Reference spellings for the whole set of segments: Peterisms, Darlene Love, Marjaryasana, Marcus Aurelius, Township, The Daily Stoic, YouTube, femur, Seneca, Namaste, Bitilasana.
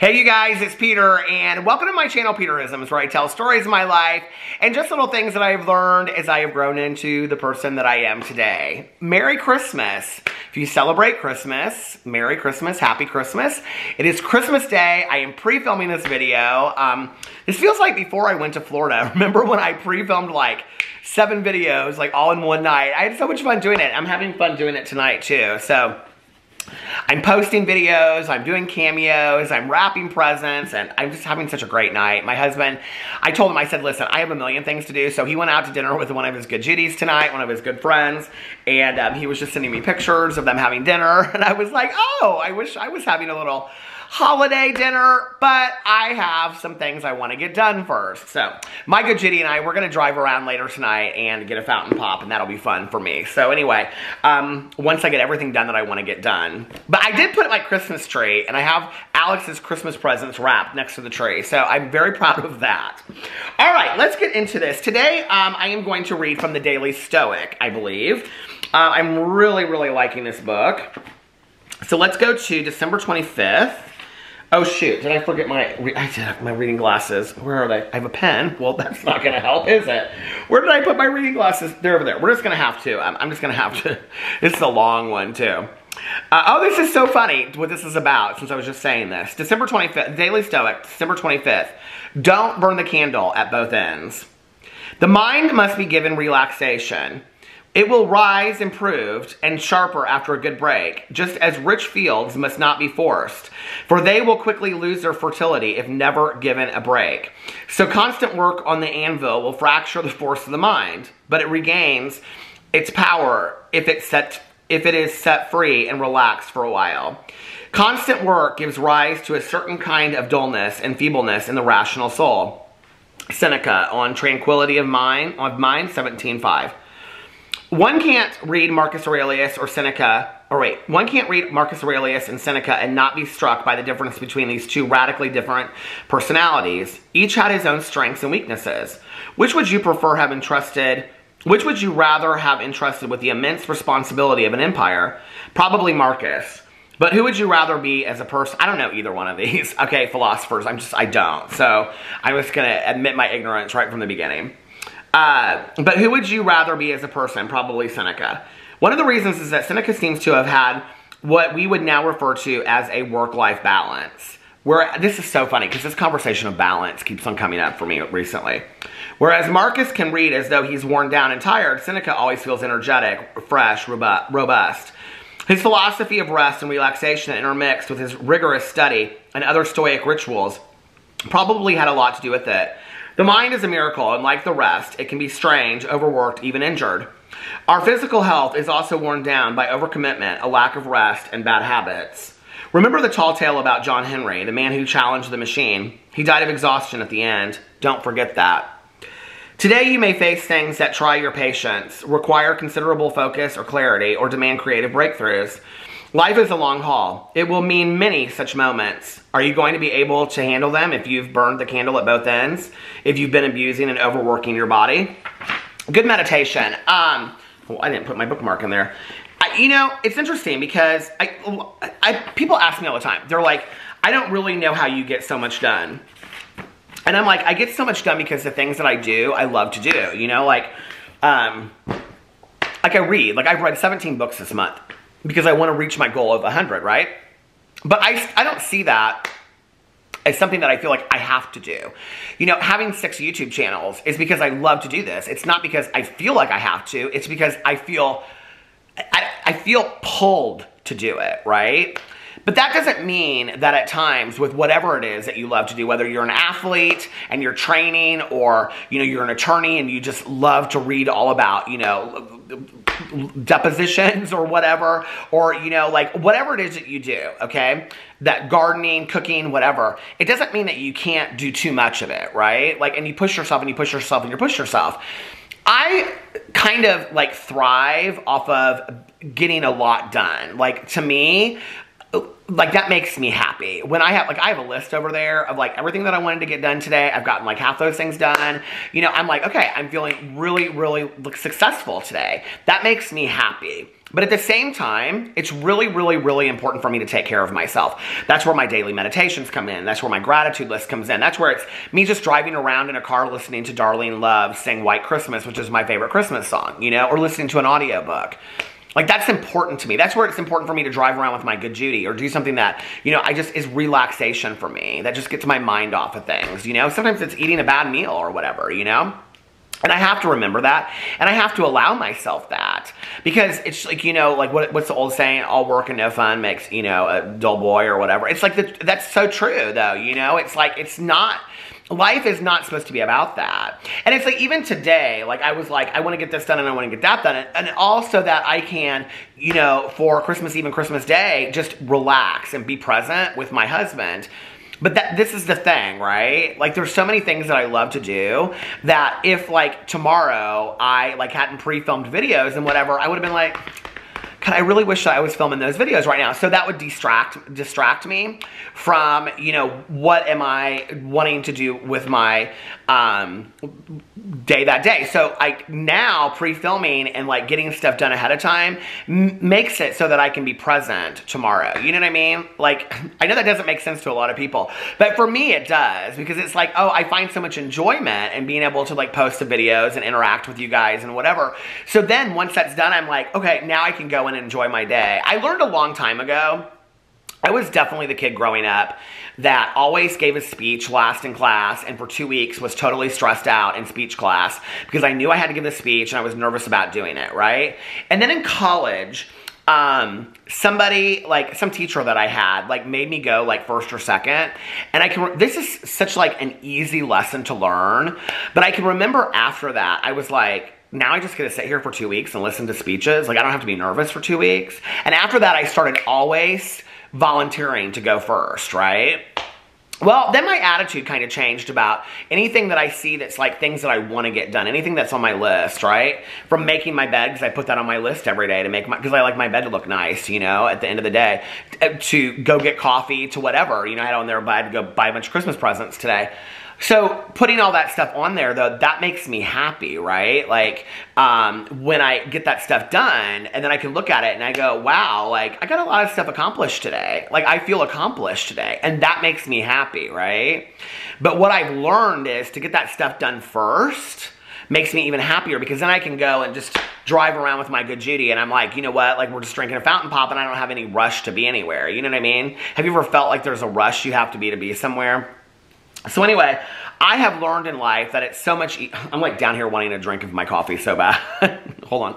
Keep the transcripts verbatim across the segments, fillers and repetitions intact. Hey you guys, it's Peter and welcome to my channel Peterisms, where I tell stories of my life and just little things that I've learned as I have grown into the person that I am today. Merry Christmas. If you celebrate Christmas, Merry Christmas, Happy Christmas. It is Christmas Day. I am pre-filming this video. Um, this feels like before I went to Florida. Remember when I pre-filmed like seven videos, like all in one night? I had so much fun doing it. I'm having fun doing it tonight too, so. I'm posting videos, I'm doing cameos, I'm wrapping presents, and I'm just having such a great night. My husband, I told him, I said, listen, I have a million things to do, so he went out to dinner with one of his good Judies tonight, one of his good friends, and um, he was just sending me pictures of them having dinner, and I was like, oh, I wish I was having a little holiday dinner, but I have some things I want to get done first. So my good Judy and I, we're going to drive around later tonight and get a fountain pop, and that'll be fun for me. So anyway, um, once I get everything done that I want to get done. But I did put my Christmas tree, and I have Alex's Christmas presents wrapped next to the tree. So I'm very proud of that. All right, let's get into this. Today, um, I am going to read from The Daily Stoic, I believe. Uh, I'm really, really liking this book. So let's go to December twenty-fifth. Oh shoot, did I forget my, I did have my reading glasses. Where are they? I have a pen. Well, that's not gonna help, is it? Where did I put my reading glasses? They're over there. We're just gonna have to. I'm, I'm just gonna have to. This is a long one too. Uh, oh, this is so funny what this is about, since I was just saying this. December twenty-fifth, Daily Stoic, December twenty-fifth. Don't burn the candle at both ends. The mind must be given relaxation. It will rise improved and sharper after a good break, just as rich fields must not be forced, for they will quickly lose their fertility if never given a break. So constant work on the anvil will fracture the force of the mind, but it regains its power if it, set, if it is set free and relaxed for a while. Constant work gives rise to a certain kind of dullness and feebleness in the rational soul. Seneca on Tranquility of Mind, of Mind seventeen five. One can't read Marcus Aurelius or Seneca, or wait, one can't read Marcus Aurelius and Seneca and not be struck by the difference between these two radically different personalities. Each had his own strengths and weaknesses. Which would you prefer have entrusted, which would you rather have entrusted with the immense responsibility of an empire? Probably Marcus. But who would you rather be as a person? I don't know either one of these. Okay, philosophers, I'm just, I don't. So I was going to admit my ignorance right from the beginning. Uh, but who would you rather be as a person? Probably Seneca. One of the reasons is that Seneca seems to have had what we would now refer to as a work-life balance. Where, this is so funny because this conversation of balance keeps on coming up for me recently. Whereas Marcus can read as though he's worn down and tired, Seneca always feels energetic, fresh, robust. His philosophy of rest and relaxation intermixed with his rigorous study and other Stoic rituals probably had a lot to do with it. The mind is a miracle, and like the rest, it can be strange, overworked, even injured. Our physical health is also worn down by overcommitment, a lack of rest, and bad habits. Remember the tall tale about John Henry, the man who challenged the machine. He died of exhaustion at the end. Don't forget that. Today you may face things that try your patience, require considerable focus or clarity, or demand creative breakthroughs. Life is a long haul. It will mean many such moments. Are you going to be able to handle them if you've burned the candle at both ends? If you've been abusing and overworking your body? Good meditation. Um, well, I didn't put my bookmark in there. I, you know, it's interesting because I, I, people ask me all the time. They're like, I don't really know how you get so much done. And I'm like, I get so much done because the things that I do, I love to do. You know, like, um, like I read. Like I've read seventeen books this month. Because I want to reach my goal of one hundred, right? But I, I don't see that as something that I feel like I have to do. You know, having six YouTube channels is because I love to do this. It's not because I feel like I have to. It's because I feel, I, I feel pulled to do it, right? But that doesn't mean that at times with whatever it is that you love to do, whether you're an athlete and you're training or, you know, you're an attorney and you just love to read all about, you know, depositions or whatever, or, you know, like whatever it is that you do, okay, that gardening, cooking, whatever, it doesn't mean that you can't do too much of it, right? Like, and you push yourself and you push yourself and you push yourself. I kind of like thrive off of getting a lot done. Like to me, like, that makes me happy. When I have, like, I have a list over there of, like, everything that I wanted to get done today. I've gotten, like, half those things done. You know, I'm like, okay, I'm feeling really, really successful today. That makes me happy. But at the same time, it's really, really, really important for me to take care of myself. That's where my daily meditations come in. That's where my gratitude list comes in. That's where it's me just driving around in a car listening to Darlene Love sing White Christmas, which is my favorite Christmas song, you know, or listening to an audiobook. Like, that's important to me. That's where it's important for me to drive around with my good Judy or do something that, you know, I just is relaxation for me. That just gets my mind off of things, you know. Sometimes it's eating a bad meal or whatever, you know. And I have to remember that, and I have to allow myself that, because it's like, you know, like what, what's the old saying? All work and no fun makes, you know, a dull boy or whatever. It's like, the, that's so true though, you know. It's like, it's not, life is not supposed to be about that. And it's like, even today, like I was like, I want to get this done and I want to get that done. And, and also that I can, you know, for Christmas Eve and Christmas Day, just relax and be present with my husband. But that, this is the thing, right? Like, there's so many things that I love to do that if, like, tomorrow I, like, hadn't pre-filmed videos and whatever, I would have been like, God, I really wish that I was filming those videos right now. So that would distract distract me from, you know, what am I wanting to do with my um, day that day. So I now pre-filming and, like, getting stuff done ahead of time m makes it so that I can be present tomorrow. You know what I mean? Like, I know that doesn't make sense to a lot of people, but for me it does, because it's like, oh, I find so much enjoyment in being able to, like, post the videos and interact with you guys and whatever. So then once that's done, I'm like, okay, now I can go and enjoy my day. I learned a long time ago, I was definitely the kid growing up that always gave a speech last in class and for two weeks was totally stressed out in speech class because I knew I had to give a speech and I was nervous about doing it, right? And then in college, um, somebody, like, some teacher that I had, like, made me go, like, first or second, and I can, this is such, like, an easy lesson to learn, but I can remember after that, I was like, now I just get to sit here for two weeks and listen to speeches. Like, I don't have to be nervous for two weeks. And after that, I started always volunteering to go first, right? Well, then my attitude kind of changed about anything that I see that's, like, things that I want to get done, anything that's on my list, right? From making my bed, because I put that on my list every day to make my, because I like my bed to look nice, you know, at the end of the day, to go get coffee, to whatever, you know, I had on there, but I had to go buy a bunch of Christmas presents today. So putting all that stuff on there, though, that makes me happy, right? Like, um, when I get that stuff done and then I can look at it and I go, wow, like, I got a lot of stuff accomplished today. Like, I feel accomplished today, and that makes me happy, right? But what I've learned is to get that stuff done first makes me even happier, because then I can go and just drive around with my good Judy and I'm like, you know what, like, we're just drinking a fountain pop and I don't have any rush to be anywhere. You know what I mean? Have you ever felt like there's a rush you have to be to be somewhere? So anyway, I have learned in life that it's so much, e I'm like down here wanting a drink of my coffee so bad. Hold on.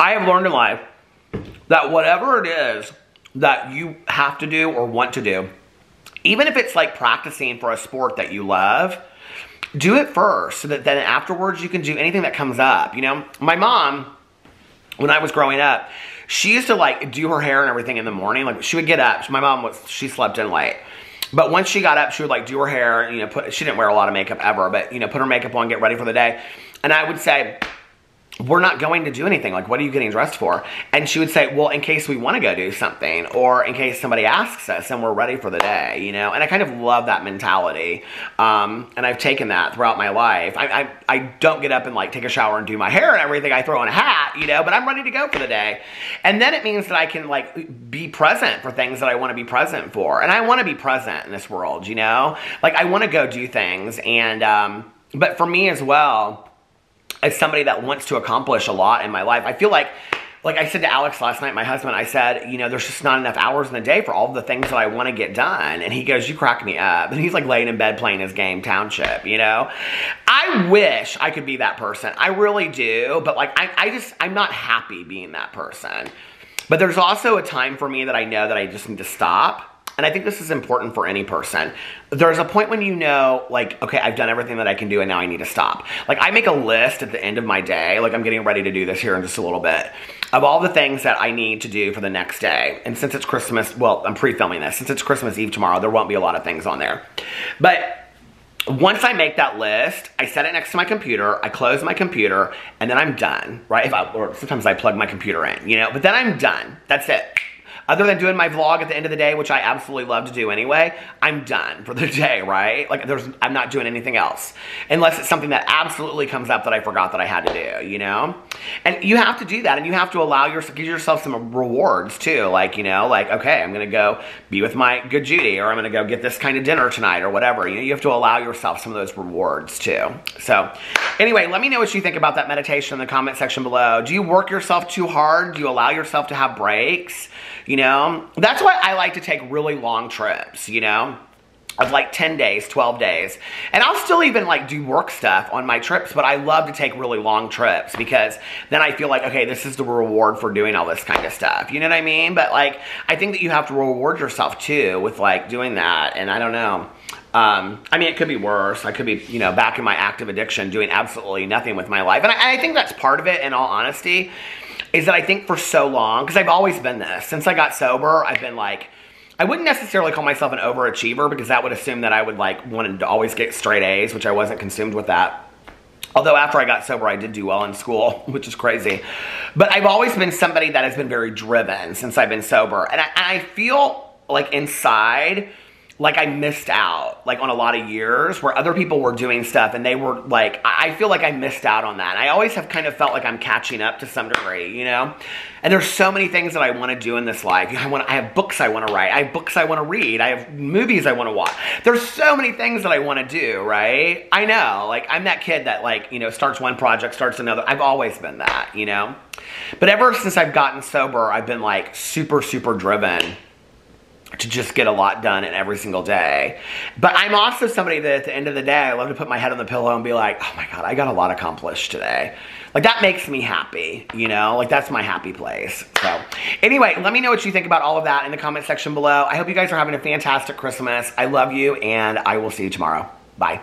I have learned in life that whatever it is that you have to do or want to do, even if it's like practicing for a sport that you love, do it first so that then afterwards you can do anything that comes up. You know, my mom, when I was growing up, she used to, like, do her hair and everything in the morning. Like, she would get up. My mom was, she slept in late. But once she got up, she would, like, do her hair and, you know, put, she didn't wear a lot of makeup ever, but, you know, put her makeup on, get ready for the day. And I would say, we're not going to do anything. Like, what are you getting dressed for? And she would say, well, in case we want to go do something, or in case somebody asks us and we're ready for the day, you know? And I kind of love that mentality. Um, and I've taken that throughout my life. I, I, I don't get up and, like, take a shower and do my hair and everything. I throw on a hat, you know, but I'm ready to go for the day. And then it means that I can, like, be present for things that I want to be present for. And I want to be present in this world, you know? Like, I want to go do things. And, um, but for me as well, as somebody that wants to accomplish a lot in my life, I feel like, like I said to Alex last night, my husband, I said, you know, there's just not enough hours in the day for all the things that I want to get done. And he goes, you crack me up. And he's like laying in bed playing his game, Township, you know? I wish I could be that person. I really do. But like, I, I just, I'm not happy being that person. But there's also a time for me that I know that I just need to stop. And I think this is important for any person. There's a point when you know, like, okay, I've done everything that I can do and now I need to stop. Like, I make a list at the end of my day, like I'm getting ready to do this here in just a little bit, of all the things that I need to do for the next day. And since it's Christmas, well, I'm pre-filming this. Since it's Christmas Eve tomorrow, there won't be a lot of things on there. But once I make that list, I set it next to my computer, I close my computer, and then I'm done, right? If I, or sometimes I plug my computer in, you know, but then I'm done. That's it. Other than doing my vlog at the end of the day, which I absolutely love to do anyway, I'm done for the day, right? Like, there's, I'm not doing anything else. Unless it's something that absolutely comes up that I forgot that I had to do, you know? And you have to do that, and you have to allow yourself, give yourself some rewards, too. Like, you know, like, okay, I'm gonna go be with my good Judy, or I'm gonna go get this kind of dinner tonight, or whatever. You know, you have to allow yourself some of those rewards, too. So, anyway, let me know what you think about that meditation in the comment section below. Do you work yourself too hard? Do you allow yourself to have breaks? You You know, that's why I like to take really long trips, you know, of like ten days, twelve days. And I'll still even like do work stuff on my trips, but I love to take really long trips because then I feel like, okay, this is the reward for doing all this kind of stuff. You know what I mean? But like, I think that you have to reward yourself too with like doing that. And I don't know. Um, I mean, it could be worse. I could be, you know, back in my active addiction doing absolutely nothing with my life. And I, and I think that's part of it, in all honesty. Is that I think for so long, because I've always been this. Since I got sober, I've been like, I wouldn't necessarily call myself an overachiever because that would assume that I would like wanted to always get straight A's, which I wasn't consumed with that. Although after I got sober, I did do well in school, which is crazy. But I've always been somebody that has been very driven since I've been sober. And I, and I feel like inside, like I missed out, like on a lot of years where other people were doing stuff and they were like, I feel like I missed out on that. And I always have kind of felt like I'm catching up to some degree, you know? And there's so many things that I want to do in this life. I want, I have books I want to write. I have books I want to read. I have movies I want to watch. There's so many things that I want to do, right? I know, like I'm that kid that like, you know, starts one project, starts another. I've always been that, you know? But ever since I've gotten sober, I've been like super, super driven to just get a lot done in every single day. But I'm also somebody that at the end of the day, I love to put my head on the pillow and be like, oh my God, I got a lot accomplished today. Like that makes me happy, you know? Like that's my happy place. So anyway, let me know what you think about all of that in the comment section below. I hope you guys are having a fantastic Christmas. I love you and I will see you tomorrow. Bye.